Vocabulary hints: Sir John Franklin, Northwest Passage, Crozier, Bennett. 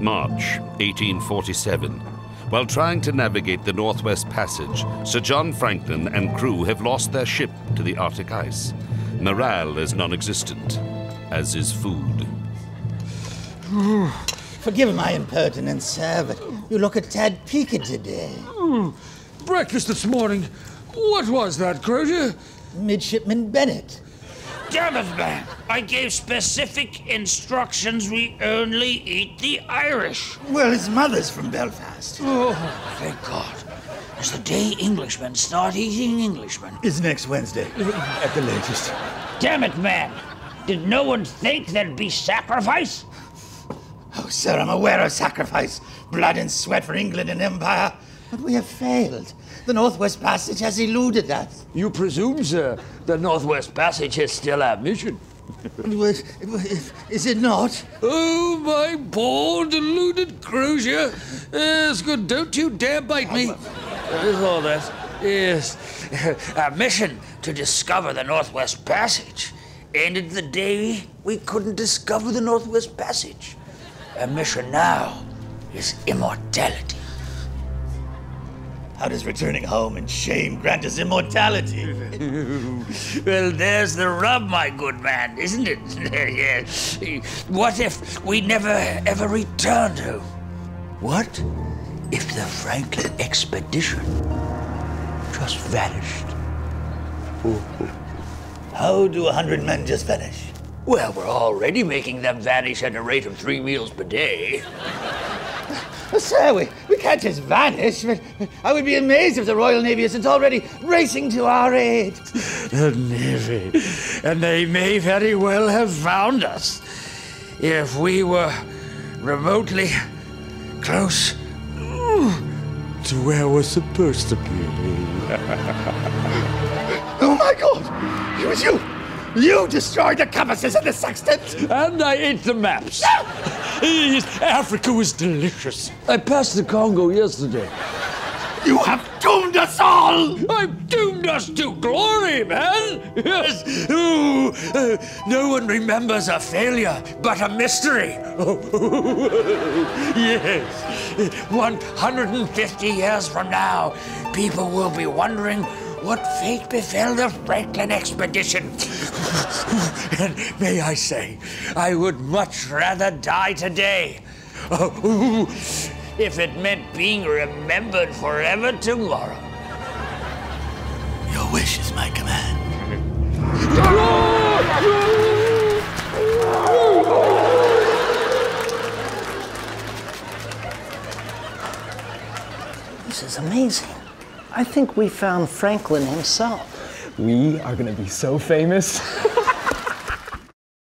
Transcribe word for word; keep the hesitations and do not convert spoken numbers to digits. March eighteen forty-seven. While trying to navigate the Northwest Passage, Sir John Franklin and crew have lost their ship to the Arctic ice. Morale is non-existent, as is food. Forgive my impertinence, sir, but you look a tad peaked today. Mm. Breakfast this morning. What was that, Crozier? Midshipman Bennett. Damn it, man! I gave specific instructions we only eat the Irish. Well, his mother's from Belfast. Oh, thank God. It's the day Englishmen start eating Englishmen. It's next Wednesday, at the latest. Damn it, man! Did no one think there'd be sacrifice? Oh, sir, I'm aware of sacrifice. Blood and sweat for England and empire. But we have failed. The Northwest Passage has eluded us. You presume, sir, the Northwest Passage is still our mission. Is it not? Oh, my poor, deluded Crozier. Yes, good. Don't you dare bite me. That is all that. Yes. Our mission to discover the Northwest Passage ended the day we couldn't discover the Northwest Passage. Our mission now is immortality. How does returning home in shame grant us immortality? Well, there's the rub, my good man, isn't it? Yes. What if we never, ever returned home? What if the Franklin expedition just vanished? How do a hundred men just vanish? Well, we're already making them vanish at a rate of three meals per day. Well, sir, we, we can't just vanish. I would be amazed if the Royal Navy isn't already racing to our aid. The Navy. And they may very well have found us if we were remotely close to where we're supposed to be. Oh, my God! It was you! You destroyed the compasses and the sextant! And I ate the maps. Africa was delicious. I passed the Congo yesterday. You have doomed us all! I've doomed us to glory, man! Yes. Ooh, uh, no one remembers a failure but a mystery. Yes. one hundred fifty years from now, people will be wondering what fate befell the Franklin expedition. And may I say, I would much rather die today if it meant being remembered forever tomorrow. Your wish is my command. This is amazing. I think we found Franklin himself. We are going to be so famous.